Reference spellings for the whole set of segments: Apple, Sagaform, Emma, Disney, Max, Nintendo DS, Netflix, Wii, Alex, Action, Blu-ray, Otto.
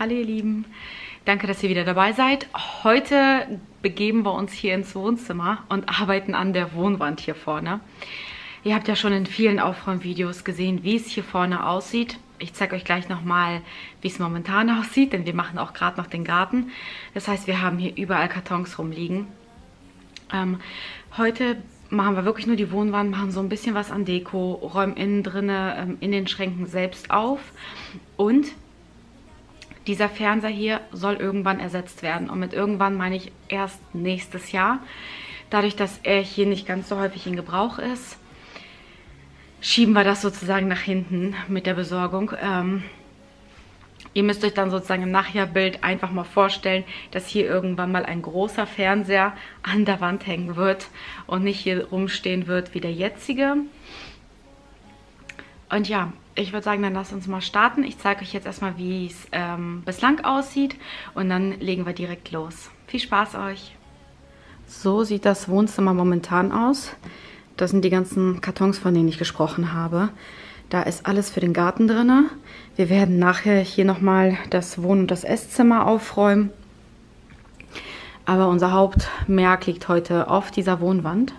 Hallo ihr Lieben, danke, dass ihr wieder dabei seid. Heute begeben wir uns hier ins Wohnzimmer und arbeiten an der Wohnwand hier vorne. Ihr habt ja schon in vielen Aufräumvideos gesehen, wie es hier vorne aussieht. Ich zeige euch gleich nochmal, wie es momentan aussieht, denn wir machen auch gerade noch den Garten. Das heißt, wir haben hier überall Kartons rumliegen. Heute machen wir wirklich nur die Wohnwand, machen so ein bisschen was an Deko, räumen innen drinne, in den Schränken selbst auf. Und dieser Fernseher hier soll irgendwann ersetzt werden. Und mit irgendwann meine ich erst nächstes Jahr. Dadurch, dass er hier nicht ganz so häufig in Gebrauch ist, schieben wir das sozusagen nach hinten mit der Besorgung. Ihr müsst euch dann sozusagen im Nachjahrbild einfach mal vorstellen, dass hier irgendwann mal ein großer Fernseher an der Wand hängen wird und nicht hier rumstehen wird wie der jetzige. Und ja, ich würde sagen, dann lasst uns mal starten. Ich zeige euch jetzt erstmal, wie es bislang aussieht und dann legen wir direkt los. Viel Spaß euch! So sieht das Wohnzimmer momentan aus. Das sind die ganzen Kartons, von denen ich gesprochen habe. Da ist alles für den Garten drin. Wir werden nachher hier nochmal das Wohn- und das Esszimmer aufräumen. Aber unser Hauptmerk liegt heute auf dieser Wohnwand.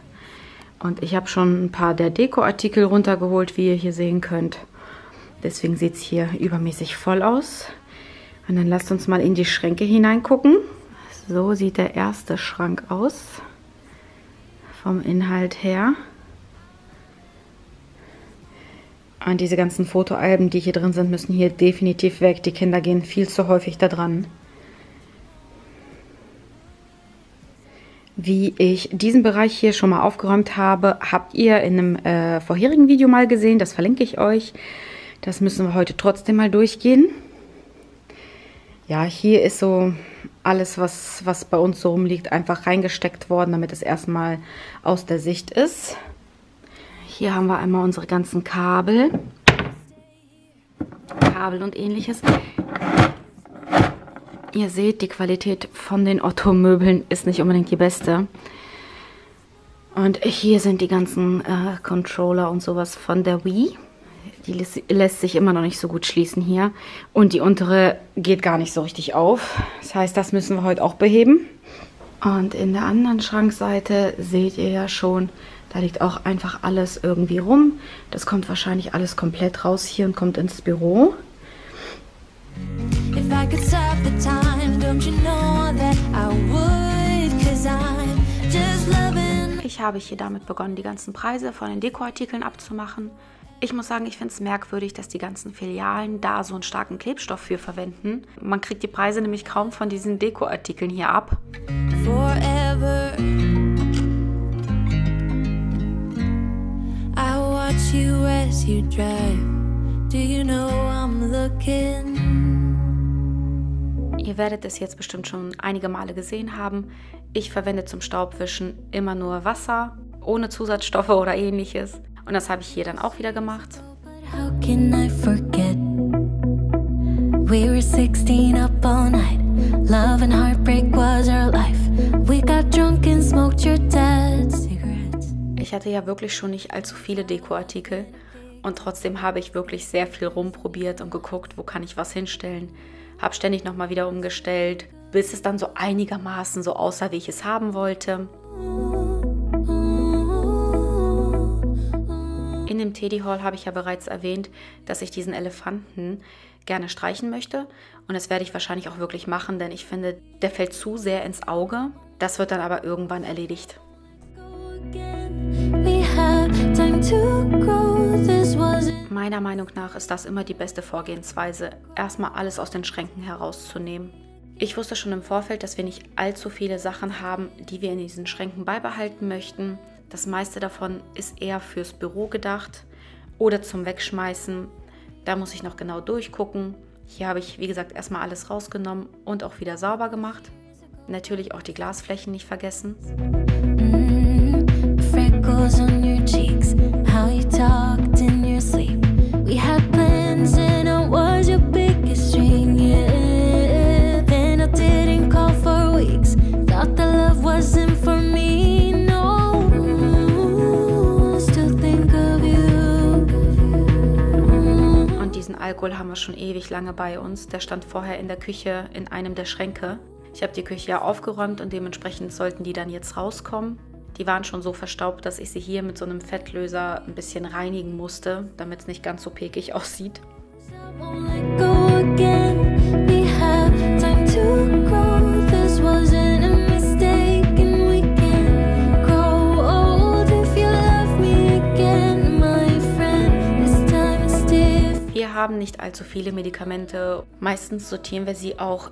Und ich habe schon ein paar der Dekoartikel runtergeholt, wie ihr hier sehen könnt. Deswegen sieht es hier übermäßig voll aus. Und dann lasst uns mal in die Schränke hineingucken. So sieht der erste Schrank aus. Vom Inhalt her. Und diese ganzen Fotoalben, die hier drin sind, müssen hier definitiv weg. Die Kinder gehen viel zu häufig da dran. Wie ich diesen Bereich hier schon mal aufgeräumt habe, habt ihr in einem vorherigen Video mal gesehen. Das verlinke ich euch. Das müssen wir heute trotzdem mal durchgehen. Ja, hier ist so alles, was bei uns so rumliegt, einfach reingesteckt worden, damit es erstmal aus der Sicht ist. Hier haben wir einmal unsere ganzen Kabel und ähnliches. Ihr seht, die Qualität von den Otto-Möbeln ist nicht unbedingt die beste. Und hier sind die ganzen Controller und sowas von der Wii. Die lässt sich immer noch nicht so gut schließen hier. Und die untere geht gar nicht so richtig auf. Das heißt, das müssen wir heute auch beheben. Und in der anderen Schrankseite seht ihr ja schon, da liegt auch einfach alles irgendwie rum. Das kommt wahrscheinlich alles komplett raus hier und kommt ins Büro. Ich habe hier damit begonnen, die ganzen Preise von den Dekoartikeln abzumachen. Ich muss sagen, ich finde es merkwürdig, dass die ganzen Filialen da so einen starken Klebstoff für verwenden. Man kriegt die Preise nämlich kaum von diesen Dekoartikeln hier ab. Forever. You as you drive, do you know I'm looking? Ihr werdet es jetzt bestimmt schon einige Male gesehen haben. Ich verwende zum Staubwischen immer nur Wasser, ohne Zusatzstoffe oder ähnliches. Und das habe ich hier dann auch wieder gemacht. How can I forget? We were 16 up all night. Love and heartbreak was our life. We got drunk and smoked your dad's. Ich hatte ja wirklich schon nicht allzu viele Dekoartikel und trotzdem habe ich wirklich sehr viel rumprobiert und geguckt, wo kann ich was hinstellen. Habe ständig nochmal wieder umgestellt, bis es dann so einigermaßen so aussah, wie ich es haben wollte. In dem Teddy Hall habe ich ja bereits erwähnt, dass ich diesen Elefanten gerne streichen möchte. Und das werde ich wahrscheinlich auch wirklich machen, denn ich finde, der fällt zu sehr ins Auge. Das wird dann aber irgendwann erledigt. Meiner Meinung nach ist das immer die beste Vorgehensweise, erstmal alles aus den Schränken herauszunehmen. Ich wusste schon im Vorfeld, dass wir nicht allzu viele Sachen haben, die wir in diesen Schränken beibehalten möchten. Das meiste davon ist eher fürs Büro gedacht oder zum Wegschmeißen. Da muss ich noch genau durchgucken. Hier habe ich, wie gesagt, erstmal alles rausgenommen und auch wieder sauber gemacht. Natürlich auch die Glasflächen nicht vergessen. Alkohol haben wir schon ewig lange bei uns. Der stand vorher in der Küche in einem der Schränke. Ich habe die Küche ja aufgeräumt und dementsprechend sollten die dann jetzt rauskommen. Die waren schon so verstaubt, dass ich sie hier mit so einem Fettlöser ein bisschen reinigen musste, damit es nicht ganz so pekig aussieht. Wir haben nicht allzu viele Medikamente. Meistens sortieren wir sie auch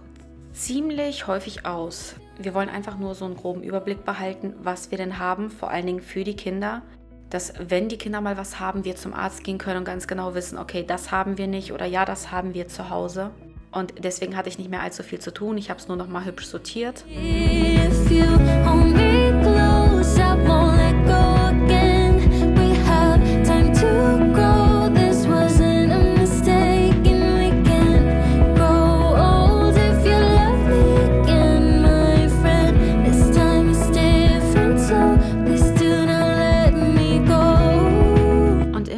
ziemlich häufig aus. Wir wollen einfach nur so einen groben Überblick behalten, was wir denn haben, vor allen Dingen für die Kinder, dass wenn die Kinder mal was haben, wir zum Arzt gehen können und ganz genau wissen, okay, das haben wir nicht oder ja, das haben wir zu Hause. Und deswegen hatte ich nicht mehr allzu viel zu tun, ich habe es nur noch mal hübsch sortiert.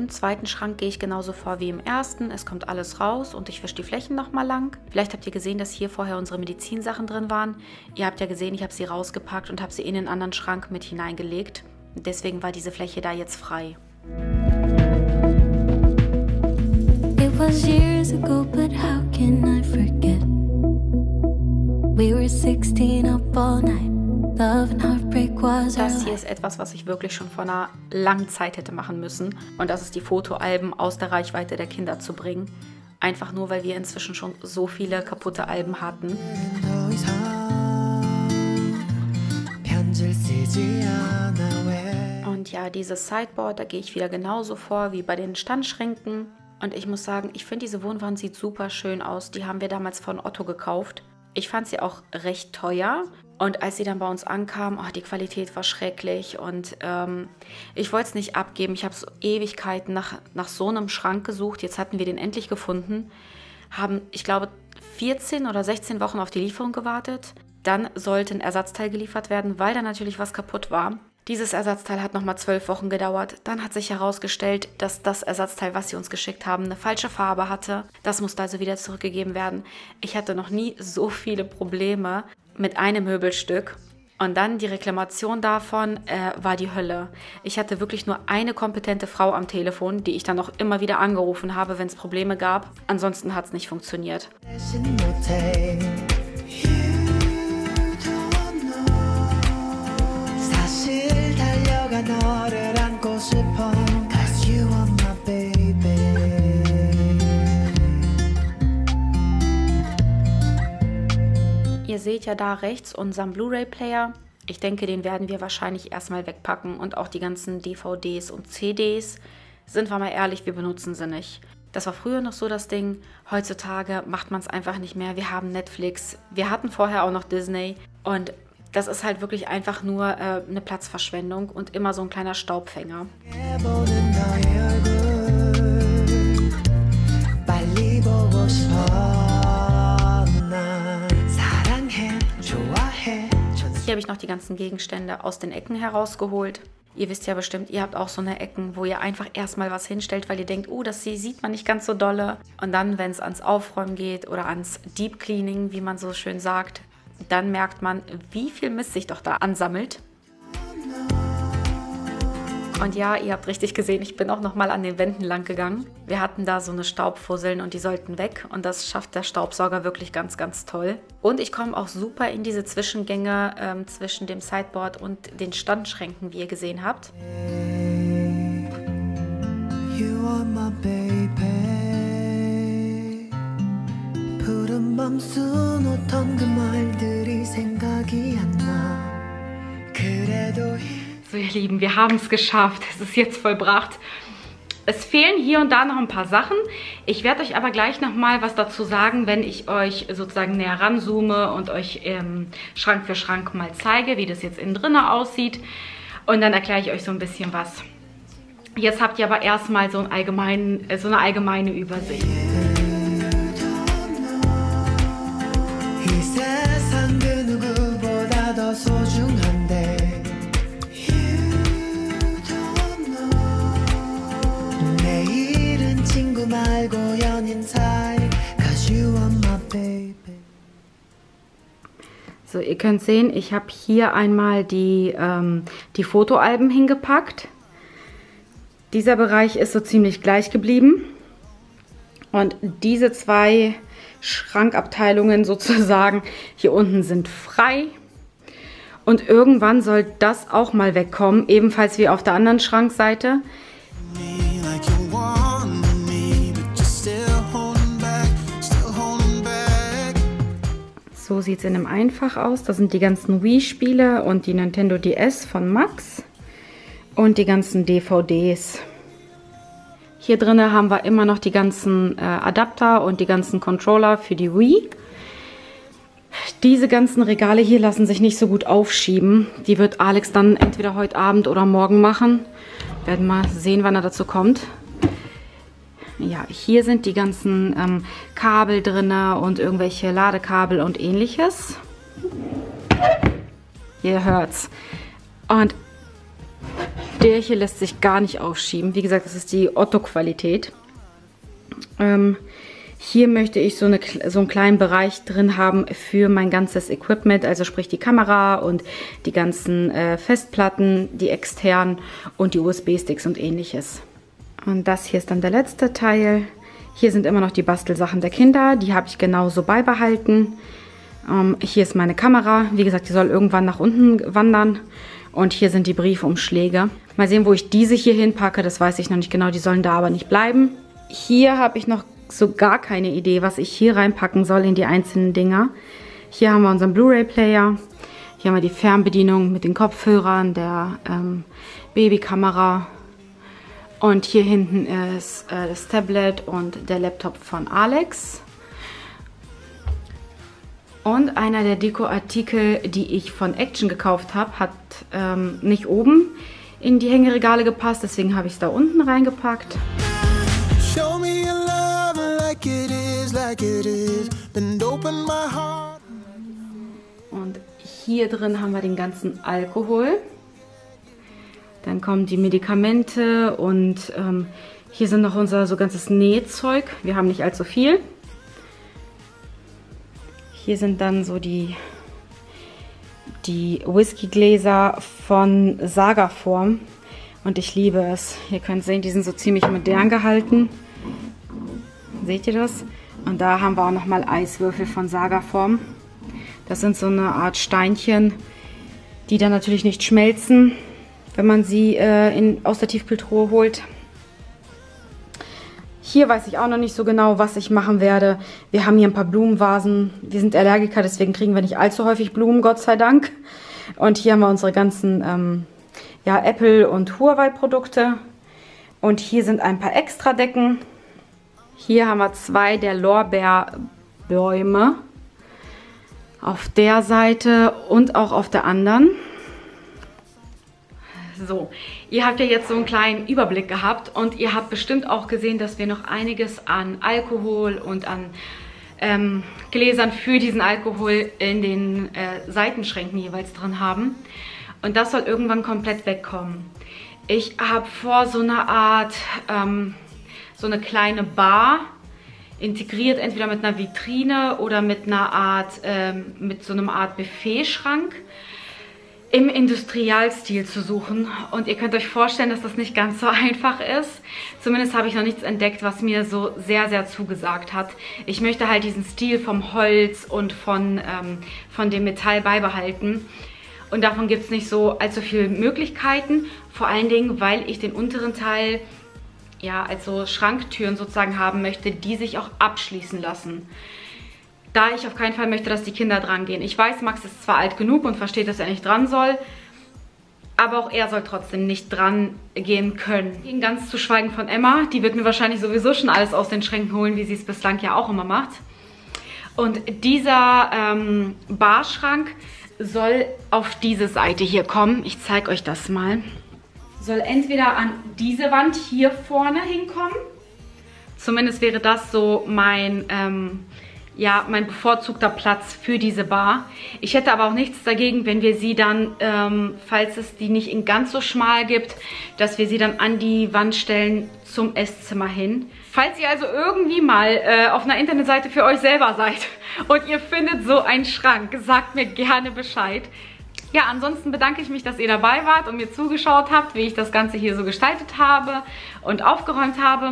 Im zweiten Schrank gehe ich genauso vor wie im ersten. Es kommt alles raus und ich wische die Flächen nochmal lang. Vielleicht habt ihr gesehen, dass hier vorher unsere Medizinsachen drin waren. Ihr habt ja gesehen, ich habe sie rausgepackt und habe sie in den anderen Schrank mit hineingelegt. Deswegen war diese Fläche da jetzt frei. It was years ago, but how can I forget? We were 16 up all night. Das hier ist etwas, was ich wirklich schon vor einer langen Zeit hätte machen müssen. Und das ist die Fotoalben aus der Reichweite der Kinder zu bringen. Einfach nur, weil wir inzwischen schon so viele kaputte Alben hatten. Und ja, dieses Sideboard, da gehe ich wieder genauso vor wie bei den Standschränken. Und ich muss sagen, ich finde, diese Wohnwand sieht super schön aus. Die haben wir damals von Otto gekauft. Ich fand sie auch recht teuer. Und als sie dann bei uns ankam, oh, die Qualität war schrecklich und ich wollte es nicht abgeben. Ich habe so Ewigkeiten nach so einem Schrank gesucht. Jetzt hatten wir den endlich gefunden, haben, ich glaube, 14 oder 16 Wochen auf die Lieferung gewartet. Dann sollte ein Ersatzteil geliefert werden, weil da natürlich was kaputt war. Dieses Ersatzteil hat nochmal 12 Wochen gedauert. Dann hat sich herausgestellt, dass das Ersatzteil, was sie uns geschickt haben, eine falsche Farbe hatte. Das musste also wieder zurückgegeben werden. Ich hatte noch nie so viele Probleme mit einem Möbelstück. Und dann die Reklamation davon war die Hölle. Ich hatte wirklich nur eine kompetente Frau am Telefon, die ich dann auch immer wieder angerufen habe, wenn es Probleme gab. Ansonsten hat es nicht funktioniert. Ihr seht ja da rechts unseren Blu-ray-Player. Ich denke, den werden wir wahrscheinlich erstmal wegpacken und auch die ganzen DVDs und CDs. Sind wir mal ehrlich, wir benutzen sie nicht. Das war früher noch so das Ding. Heutzutage macht man es einfach nicht mehr. Wir haben Netflix, wir hatten vorher auch noch Disney und das ist halt wirklich einfach nur eine Platzverschwendung und immer so ein kleiner Staubfänger. Hier habe ich noch die ganzen Gegenstände aus den Ecken herausgeholt. Ihr wisst ja bestimmt, ihr habt auch so eine Ecken, wo ihr einfach erstmal was hinstellt, weil ihr denkt, oh, das sieht man nicht ganz so dolle. Und dann, wenn es ans Aufräumen geht oder ans Deep Cleaning, wie man so schön sagt, dann merkt man, wie viel Mist sich doch da ansammelt. Und ja, ihr habt richtig gesehen, ich bin auch nochmal an den Wänden lang gegangen. Wir hatten da so eine Staubfusseln und die sollten weg. Und das schafft der Staubsauger wirklich ganz, ganz toll. Und ich komme auch super in diese Zwischengänge zwischen dem Sideboard und den Standschränken, wie ihr gesehen habt. You are my baby. 푸른 밤수 놓던 그 말들이 생각이 안 나. 그래도 so ihr Lieben, wir haben es geschafft. Es ist jetzt vollbracht. Es fehlen hier und da noch ein paar Sachen. Ich werde euch aber gleich nochmal was dazu sagen, wenn ich euch sozusagen näher ranzoome und euch Schrank für Schrank mal zeige, wie das jetzt innen drin aussieht. Und dann erkläre ich euch so ein bisschen was. Jetzt habt ihr aber erstmal so einen allgemeinen, so eine allgemeine Übersicht. Bye. 말고 연인 사이 'cause you are my baby. So, ihr könnt sehen, ich habe hier einmal die Fotoalben hingepackt. Dieser Bereich ist so ziemlich gleich geblieben. Und diese zwei Schrankabteilungen sozusagen hier unten sind frei. Und irgendwann soll das auch mal wegkommen, ebenfalls wie auf der anderen Schrankseite. So sieht es in einem Einfach aus. Das sind die ganzen Wii-Spiele und die Nintendo DS von Max und die ganzen DVDs. Hier drin haben wir immer noch die ganzen Adapter und die ganzen Controller für die Wii. Diese ganzen Regale hier lassen sich nicht so gut aufschieben. Die wird Alex dann entweder heute Abend oder morgen machen. Werden mal sehen, wann er dazu kommt. Ja, hier sind die ganzen Kabel drin und irgendwelche Ladekabel und ähnliches. Ihr hört's. Und der hier lässt sich gar nicht aufschieben. Wie gesagt, das ist die Otto-Qualität. Hier möchte ich so einen kleinen Bereich drin haben für mein ganzes Equipment, also sprich die Kamera und die ganzen Festplatten, die externen und die USB-Sticks und ähnliches. Und das hier ist dann der letzte Teil. Hier sind immer noch die Bastelsachen der Kinder, die habe ich genauso beibehalten. Hier ist meine Kamera, wie gesagt, die soll irgendwann nach unten wandern. Und hier sind die Briefumschläge. Mal sehen, wo ich diese hier hinpacke, das weiß ich noch nicht genau. Die sollen da aber nicht bleiben. Hier habe ich noch so gar keine Idee, was ich hier reinpacken soll in die einzelnen Dinger. Hier haben wir unseren Blu-ray-Player. Hier haben wir die Fernbedienung mit den Kopfhörern, der Babykamera. Und hier hinten ist das Tablet und der Laptop von Alex. Und einer der Dekoartikel, die ich von Action gekauft habe, hat nicht oben in die Hängeregale gepasst, deswegen habe ich es da unten reingepackt. Und hier drin haben wir den ganzen Alkohol. Dann kommen die Medikamente und hier sind noch unser so ganzes Nähzeug. Wir haben nicht allzu viel. Hier sind dann so die Whiskygläser von Sagaform und ich liebe es. Ihr könnt sehen, die sind so ziemlich modern gehalten. Seht ihr das? Und da haben wir auch nochmal Eiswürfel von Sagaform. Das sind so eine Art Steinchen, die dann natürlich nicht schmelzen, wenn man sie aus der Tiefkühltruhe holt. Hier weiß ich auch noch nicht so genau, was ich machen werde. Wir haben hier ein paar Blumenvasen. Wir sind Allergiker, deswegen kriegen wir nicht allzu häufig Blumen, Gott sei Dank. Und hier haben wir unsere ganzen ja, Apple- und Huawei-Produkte. Und hier sind ein paar Extradecken. Hier haben wir zwei der Lorbeerbäume. Auf der Seite und auch auf der anderen. So, ihr habt ja jetzt so einen kleinen Überblick gehabt und ihr habt bestimmt auch gesehen, dass wir noch einiges an Alkohol und an Gläsern für diesen Alkohol in den Seitenschränken jeweils drin haben. Und das soll irgendwann komplett wegkommen. Ich habe vor, so eine Art, so eine kleine Bar integriert, entweder mit einer Vitrine oder mit einer Art, mit so einem Art Buffetschrank im Industrialstil zu suchen. Und ihr könnt euch vorstellen, dass das nicht ganz so einfach ist. Zumindest habe ich noch nichts entdeckt, was mir so sehr, sehr zugesagt hat. Ich möchte halt diesen Stil vom Holz und von dem Metall beibehalten. Und davon gibt es nicht so allzu viele Möglichkeiten. Vor allen Dingen, weil ich den unteren Teil ja als so Schranktüren sozusagen haben möchte, die sich auch abschließen lassen. Da ich auf keinen Fall möchte, dass die Kinder dran gehen. Ich weiß, Max ist zwar alt genug und versteht, dass er nicht dran soll, aber auch er soll trotzdem nicht dran gehen können. Ganz zu schweigen von Emma, die wird mir wahrscheinlich sowieso schon alles aus den Schränken holen, wie sie es bislang ja auch immer macht. Und dieser Barschrank soll auf diese Seite hier kommen. Ich zeige euch das mal. Soll entweder an diese Wand hier vorne hinkommen. Zumindest wäre das so mein bevorzugter Platz für diese Bar. Ich hätte aber auch nichts dagegen, wenn wir sie dann, falls es die nicht in ganz so schmal gibt, dass wir sie dann an die Wand stellen zum Esszimmer hin. Falls ihr also irgendwie mal auf einer Internetseite für euch selber seid und ihr findet so einen Schrank, sagt mir gerne Bescheid. Ja, ansonsten bedanke ich mich, dass ihr dabei wart und mir zugeschaut habt, wie ich das Ganze hier so gestaltet habe und aufgeräumt habe.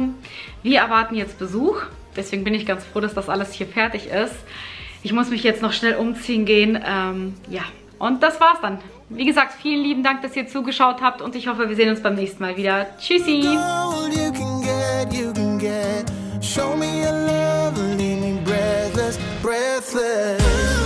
Wir erwarten jetzt Besuch, deswegen bin ich ganz froh, dass das alles hier fertig ist. Ich muss mich jetzt noch schnell umziehen gehen. Ja, und das war's dann. Wie gesagt, vielen lieben Dank, dass ihr zugeschaut habt und ich hoffe, wir sehen uns beim nächsten Mal wieder. Tschüssi! Show me your love and leave me breathless, breathless.